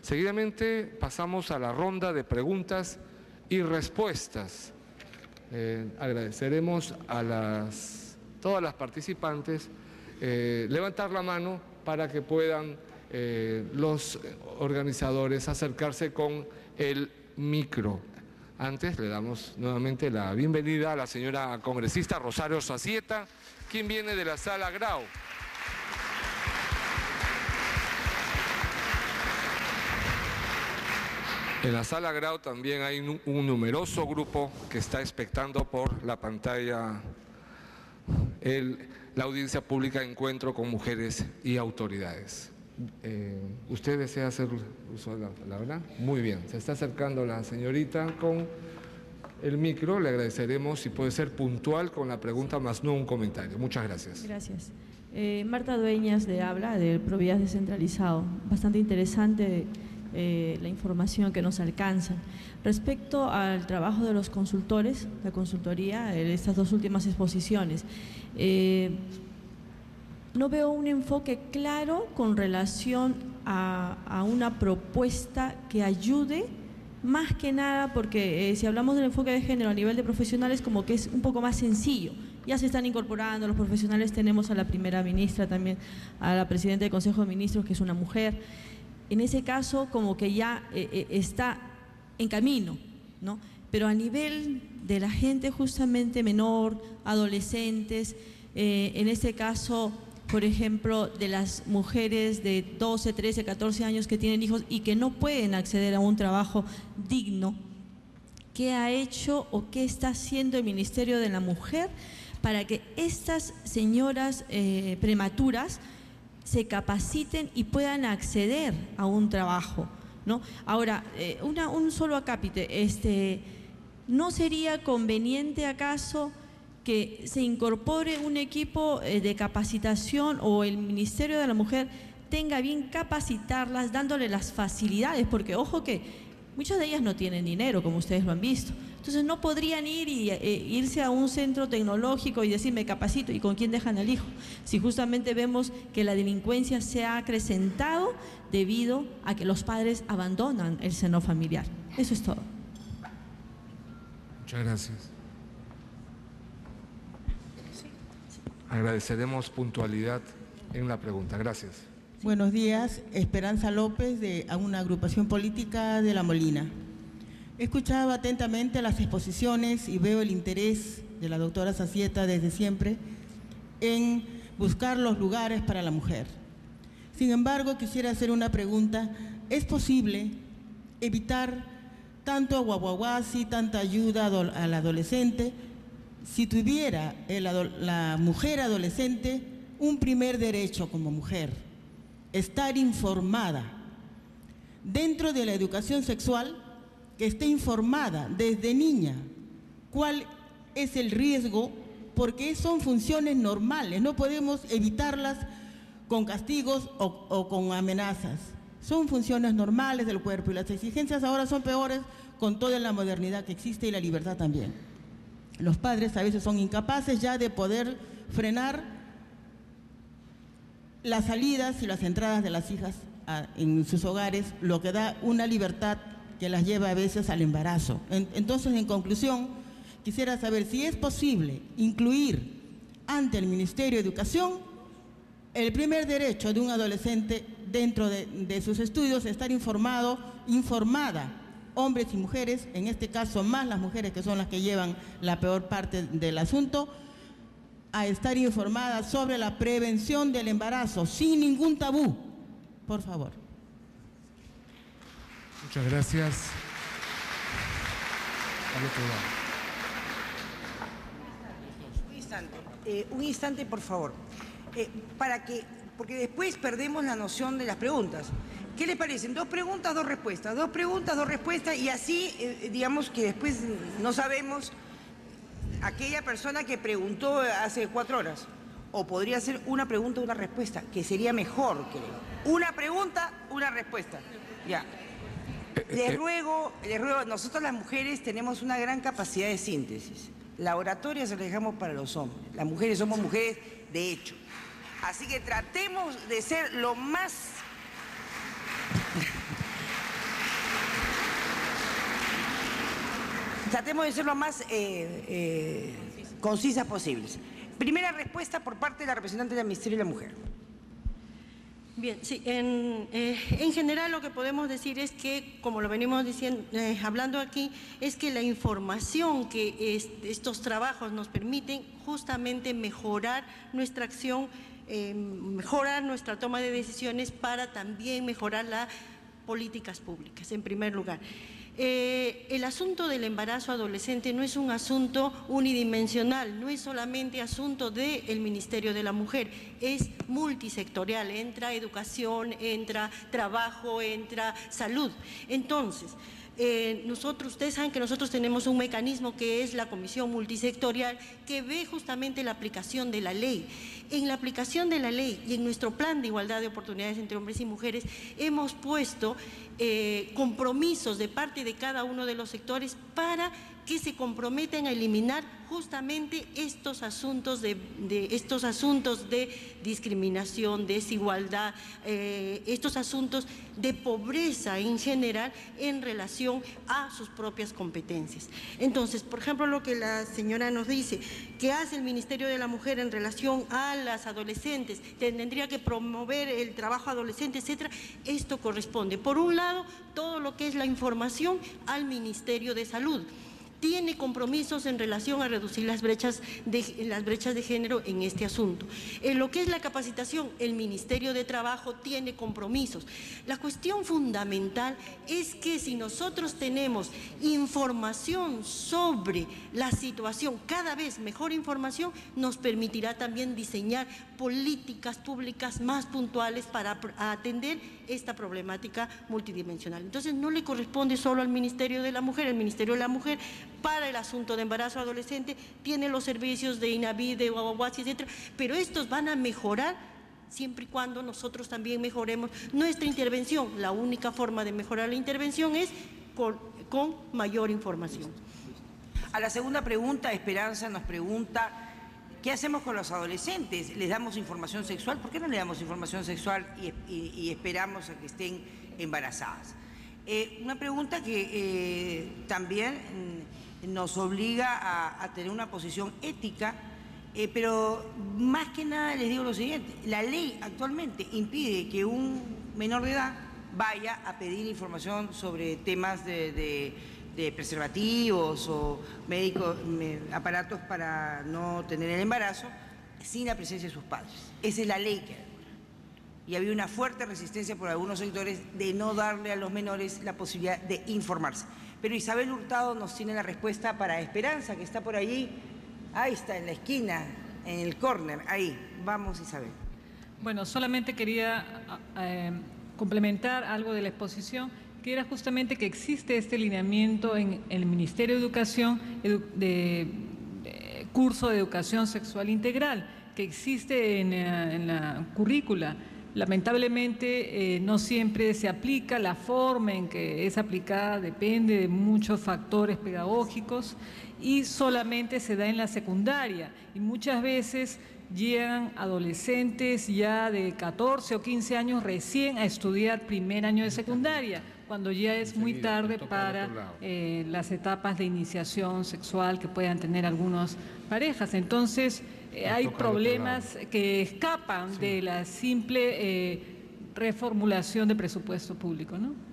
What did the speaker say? Seguidamente pasamos a la ronda de preguntas y respuestas. Agradeceremos a todas las participantes levantar la mano para que puedan los organizadores acercarse con el micro. Antes le damos nuevamente la bienvenida a la señora congresista Rosario Sasieta, quien viene de la Sala Grau. En la Sala Grau también hay un numeroso grupo que está expectando por la pantalla la audiencia pública Encuentro con Mujeres y Autoridades. ¿Usted desea hacer uso de la palabra? Muy bien, se está acercando la señorita con el micro. Le agradeceremos si puede ser puntual con la pregunta, más no un comentario. Muchas gracias. Gracias. Marta Dueñas de Habla, del Provias Descentralizado. Bastante interesante la información que nos alcanza. Respecto al trabajo de los consultores, la consultoría, en estas dos últimas exposiciones, no veo un enfoque claro con relación a una propuesta que ayude, más que nada, porque si hablamos del enfoque de género a nivel de profesionales, como que es un poco más sencillo. Ya se están incorporando los profesionales, tenemos a la primera ministra también, a la presidenta del Consejo de Ministros, que es una mujer. En ese caso, como que ya está en camino, ¿no? Pero a nivel de la gente justamente menor, adolescentes, en este caso, por ejemplo, de las mujeres de 12, 13, 14 años que tienen hijos y que no pueden acceder a un trabajo digno, ¿qué ha hecho o qué está haciendo el Ministerio de la Mujer para que estas señoras prematuras se capaciten y puedan acceder a un trabajo, ¿no? Ahora, un solo acápite, ¿no sería conveniente acaso que se incorpore un equipo de capacitación o el Ministerio de la Mujer tenga bien capacitarlas, dándole las facilidades? Porque ojo que muchas de ellas no tienen dinero, como ustedes lo han visto. Entonces no podrían ir y irse a un centro tecnológico y decir, me capacito, ¿y con quién dejan al hijo? Si justamente vemos que la delincuencia se ha acrecentado debido a que los padres abandonan el seno familiar. Eso es todo. Muchas gracias. Agradeceremos puntualidad en la pregunta. Gracias. Buenos días, Esperanza López, de una agrupación política de La Molina. He escuchado atentamente las exposiciones y veo el interés de la doctora Sasieta desde siempre en buscar los lugares para la mujer. Sin embargo, quisiera hacer una pregunta. ¿Es posible evitar tanto aguaguaguasi, tanta ayuda al adolescente, si tuviera la mujer adolescente un primer derecho como mujer? Estar informada dentro de la educación sexual, que esté informada desde niña cuál es el riesgo, porque son funciones normales, no podemos evitarlas con castigos o con amenazas. Son funciones normales del cuerpo y las exigencias ahora son peores con toda la modernidad que existe y la libertad también. Los padres a veces son incapaces ya de poder frenar las salidas y las entradas de las hijas en sus hogares, lo que da una libertad que las lleva a veces al embarazo. Entonces, en conclusión, quisiera saber si es posible incluir ante el Ministerio de Educación el primer derecho de un adolescente dentro de sus estudios, estar informado, informada, hombres y mujeres, en este caso más las mujeres que son las que llevan la peor parte del asunto, a estar informada sobre la prevención del embarazo, sin ningún tabú, por favor. Muchas gracias. Un instante, por favor. Porque después perdemos la noción de las preguntas. ¿Qué les parecen? Dos preguntas, dos respuestas. Dos preguntas, dos respuestas. Y así, digamos que después no sabemos aquella persona que preguntó hace 4 horas. O podría ser una pregunta, una respuesta, que sería mejor, creo. Una pregunta, una respuesta. Ya. Les ruego, nosotros las mujeres tenemos una gran capacidad de síntesis. La oratoria se la dejamos para los hombres. Las mujeres somos mujeres de hecho. Así que tratemos de ser lo más tratemos de ser lo más concisas posibles. Primera respuesta por parte de la representante del Ministerio de la Mujer. Bien, sí, en general lo que podemos decir es que, como lo venimos diciendo, hablando aquí, es que la información que estos trabajos nos permiten justamente mejorar nuestra acción, mejorar nuestra toma de decisiones para también mejorar las políticas públicas, en primer lugar. El asunto del embarazo adolescente no es un asunto unidimensional, no es solamente asunto del Ministerio de la Mujer, es multisectorial, entra educación, entra trabajo, entra salud. Entonces, ustedes saben que nosotros tenemos un mecanismo que es la Comisión Multisectorial que ve justamente la aplicación de la ley. En la aplicación de la ley y en nuestro plan de igualdad de oportunidades entre hombres y mujeres hemos puesto compromisos de parte de cada uno de los sectores para que se comprometen a eliminar justamente estos asuntos de discriminación, desigualdad, estos asuntos de pobreza en general en relación a sus propias competencias. Entonces, por ejemplo, lo que la señora nos dice, ¿qué hace el Ministerio de la Mujer en relación a las adolescentes? Tendría que promover el trabajo adolescente, etcétera. Esto corresponde, por un lado, todo lo que es la información al Ministerio de Salud. Tiene compromisos en relación a reducir las brechas de género en este asunto. En lo que es la capacitación, el Ministerio de Trabajo tiene compromisos. La cuestión fundamental es que si nosotros tenemos información sobre la situación, cada vez mejor información, nos permitirá también diseñar políticas públicas más puntuales para atender esta problemática multidimensional. Entonces, no le corresponde solo al Ministerio de la Mujer. El Ministerio de la Mujer, para el asunto de embarazo adolescente, tiene los servicios de INAVI, de Guaguaguas, etcétera, pero estos van a mejorar siempre y cuando nosotros también mejoremos nuestra intervención. La única forma de mejorar la intervención es con mayor información. A la segunda pregunta, Esperanza nos pregunta, ¿qué hacemos con los adolescentes? ¿Les damos información sexual? ¿Por qué no les damos información sexual y esperamos a que estén embarazadas? Una pregunta que también nos obliga a tener una posición ética, pero más que nada les digo lo siguiente, la ley actualmente impide que un menor de edad vaya a pedir información sobre temas de preservativos o médicos, aparatos para no tener el embarazo sin la presencia de sus padres. Esa es la ley que hay. Y había una fuerte resistencia por algunos sectores de no darle a los menores la posibilidad de informarse. Pero Isabel Hurtado nos tiene la respuesta para Esperanza, que está por allí, ahí está, en la esquina, en el córner, ahí. Vamos, Isabel. Bueno, solamente quería complementar algo de la exposición, que era justamente que existe este lineamiento en el Ministerio de Educación, curso de Educación Sexual Integral, que existe en la currícula. Lamentablemente no siempre se aplica, la forma en que es aplicada depende de muchos factores pedagógicos y solamente se da en la secundaria y muchas veces llegan adolescentes ya de 14 o 15 años recién a estudiar primer año de secundaria, cuando ya es muy tarde para las etapas de iniciación sexual que puedan tener algunas parejas. Entonces, hay problemas que escapan de la simple reformulación de presupuesto público, ¿no?